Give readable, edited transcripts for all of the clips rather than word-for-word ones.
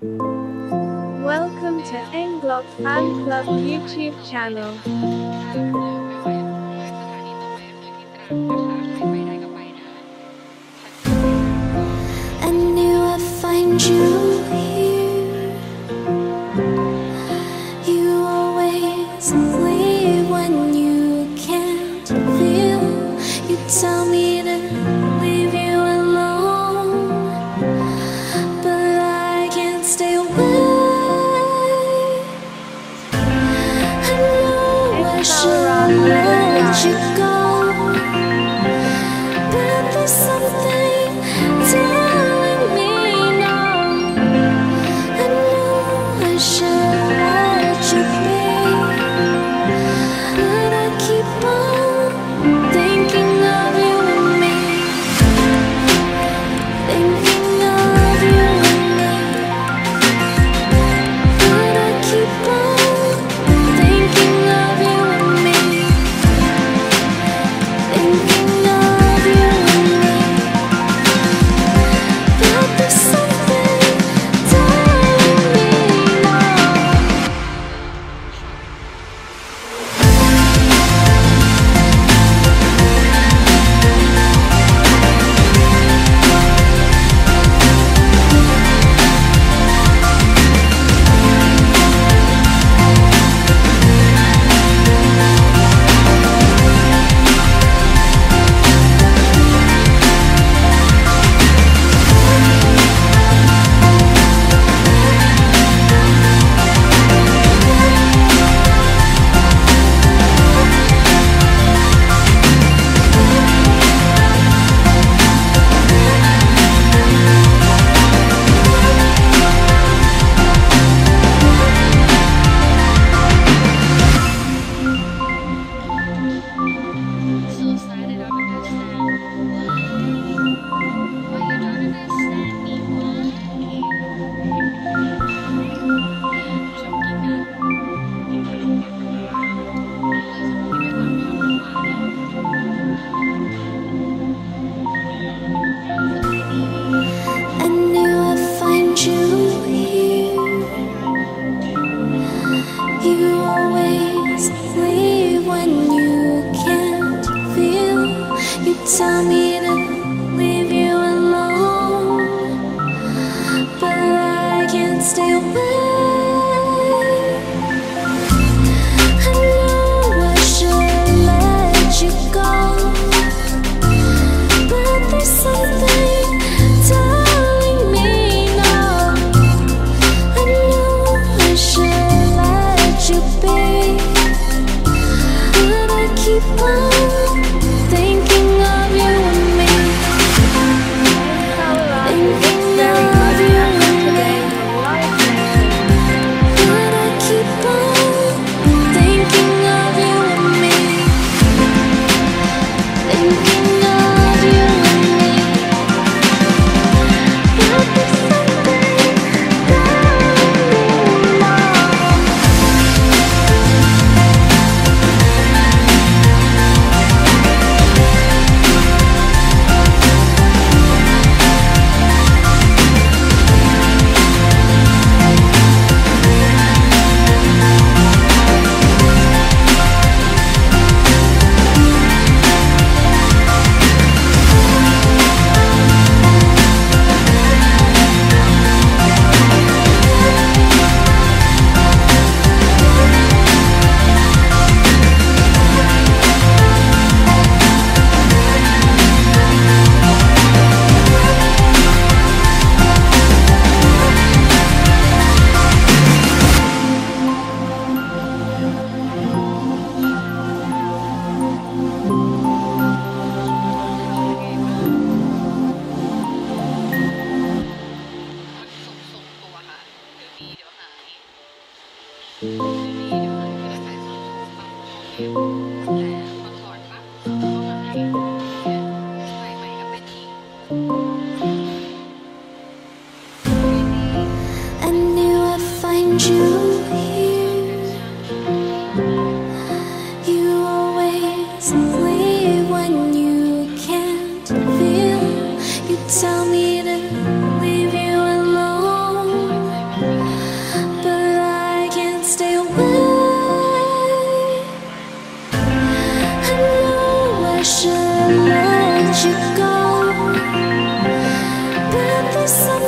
Welcome to ENGLOT Fan Club YouTube channel. Tell me to leave you alone, but I can't stay away. I know I should let you go, but there's something telling me no. I know I should let you be, but I keep on thinking Tell me to leave you alone, Tell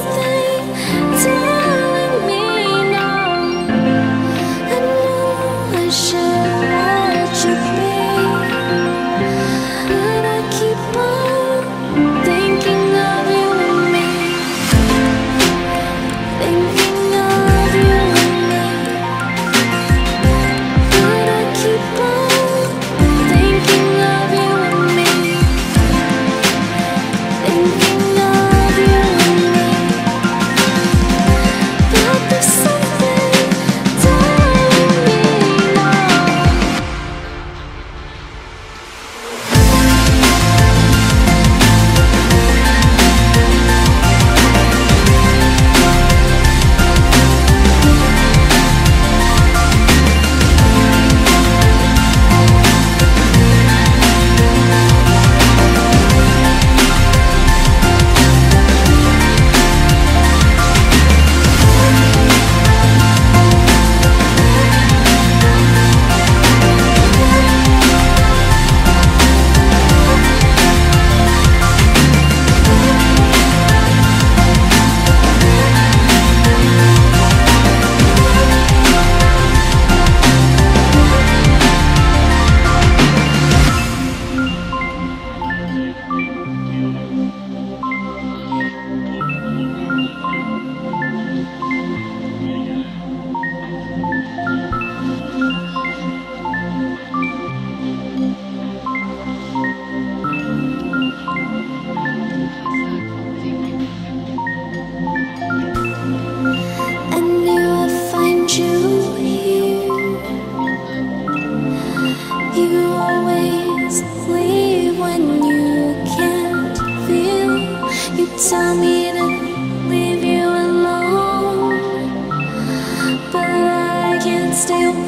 me to leave you alone, but I can't stay away.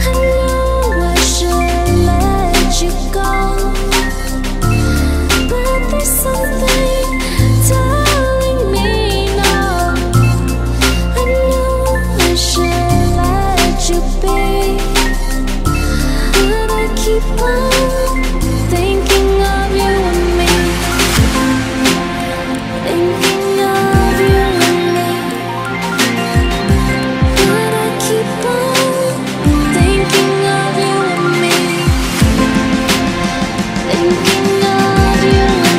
I know I should let you go, but there's something telling me no. I know I should let you be, but I keep on thinking of you and me, thinking of you and me, but I keep on thinking of you and me, thinking of you and me.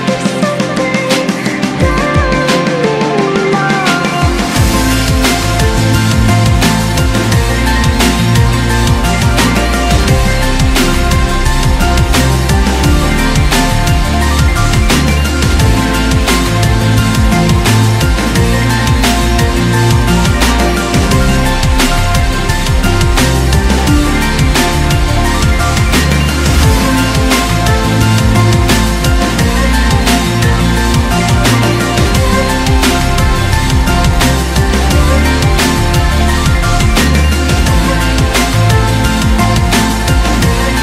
But there's something telling me no.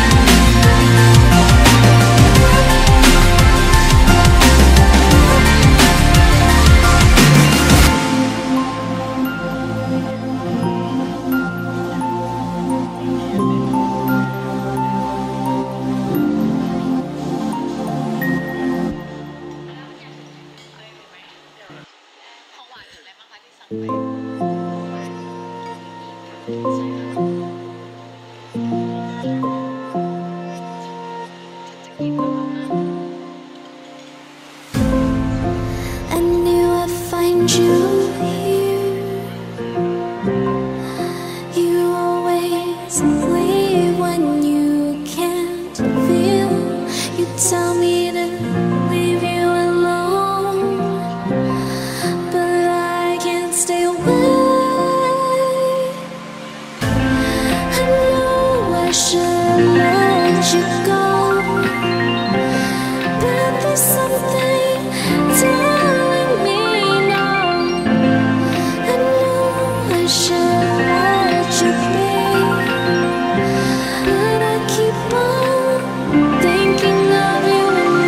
I knew I'd find you here. You always leave when you can't feel. You tell me to leave you alone, but I can't stay away. I know I should let you go, but there's something telling me no. I know I should let you be, but I keep on thinking of you and me.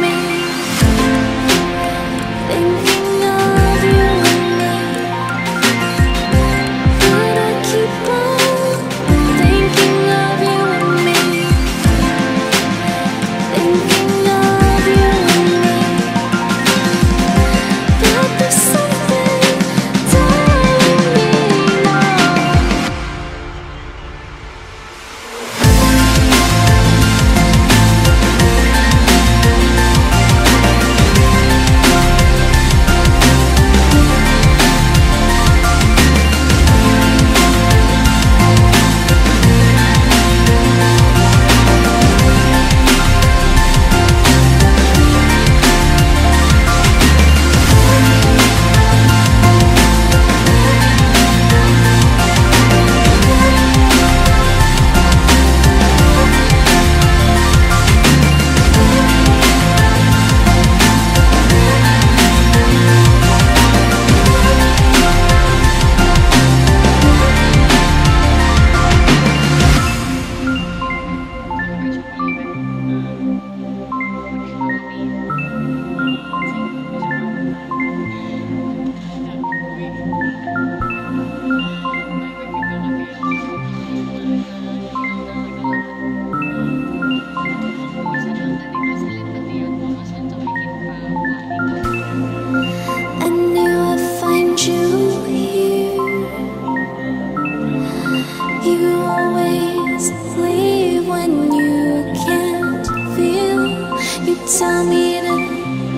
tell me to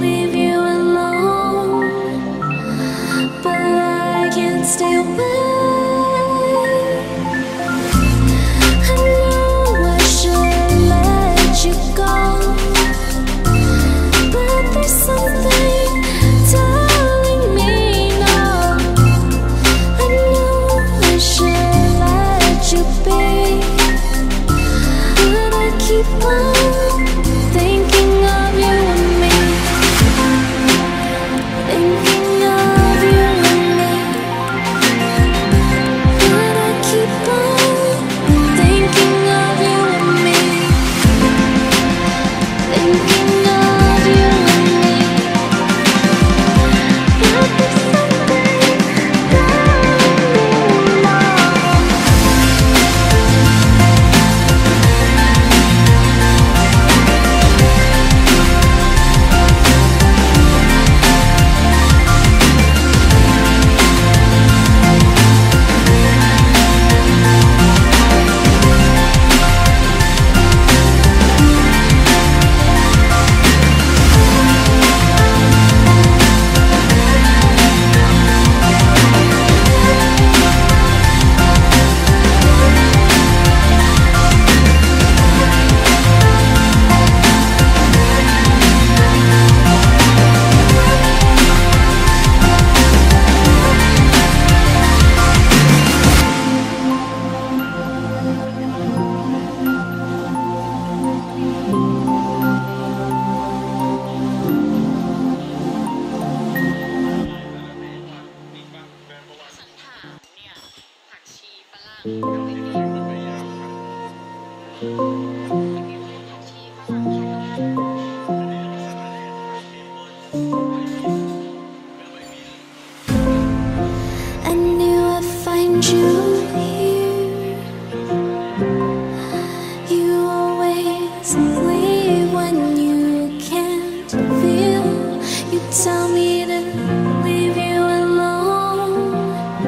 leave you alone, but I can't stay away. I knew I'd find you here. You always leave when you can't feel. You tell me to leave you alone,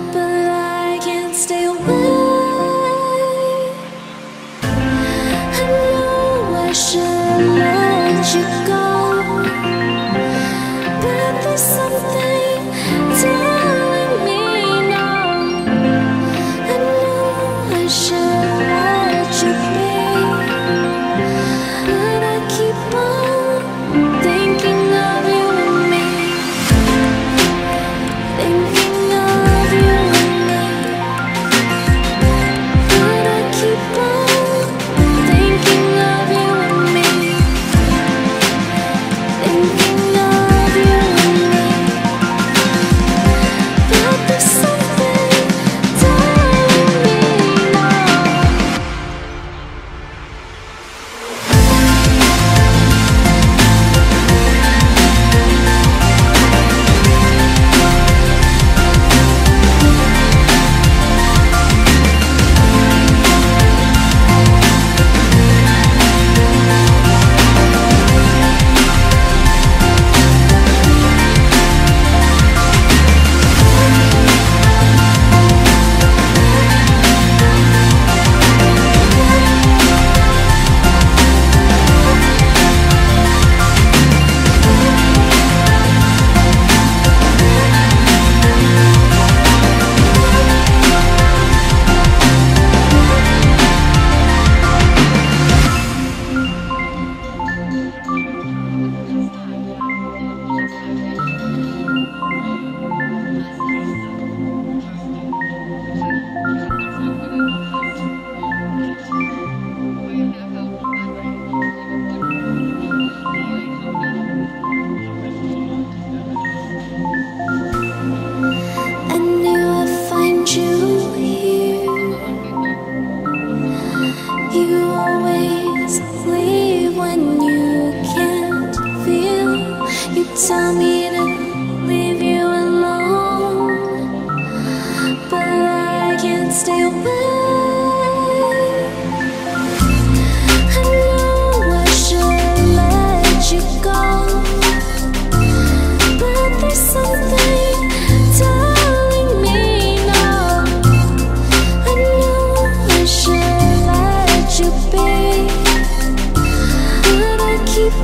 but I can't stay away. I should let you go, but there's something telling me no. I know I should let you be, but I keep on thinking of you and me, thinking of you and me, but I keep on. Tell me to leave you alone, but I can't stay away. I know I should let you go, but there's something telling me no. I know I should let you be, but I keep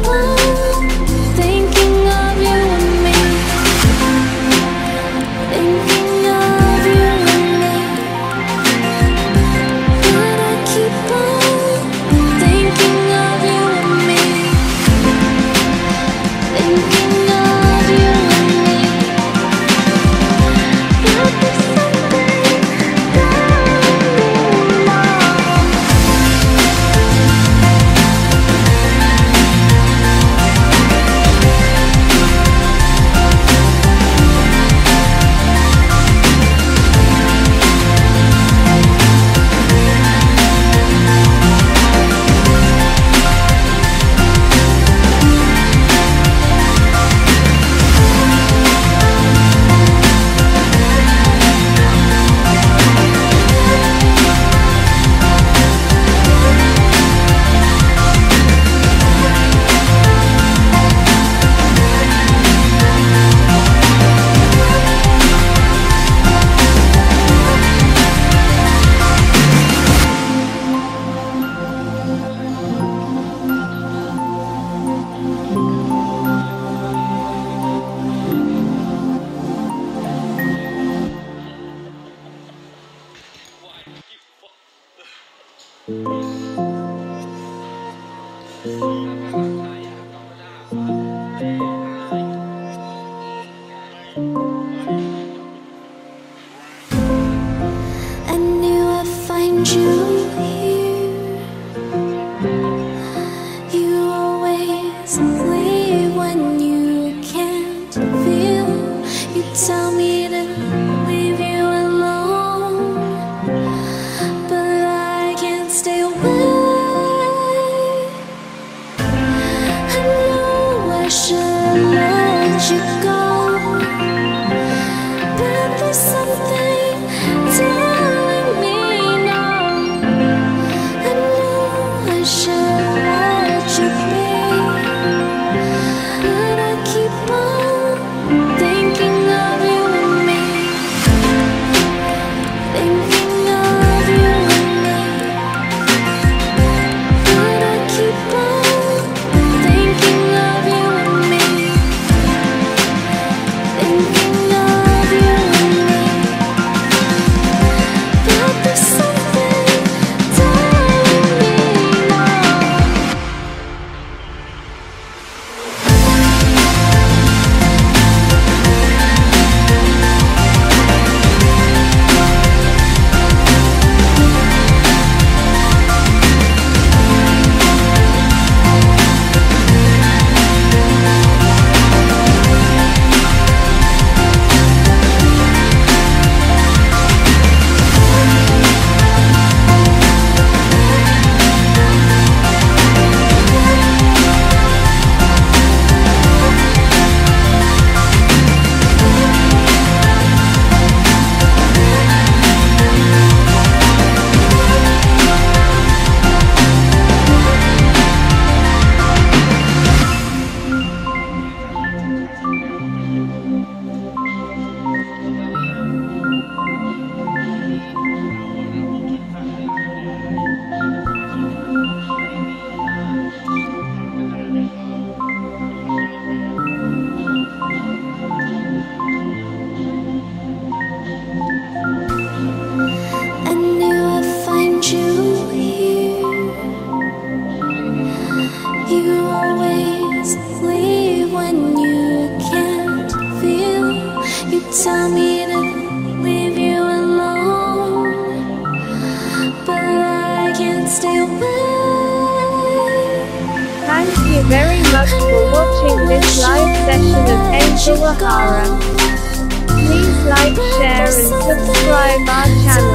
I knew I'd find you here. You always leave when you can't feel. You tell me to leave you alone, but I can't stay away. I know I should let you go, but there's something to tell me to leave you alone, but I can't stay away. Thank you very much for watching this live session of ENGLOT. Please like, share and subscribe our channel.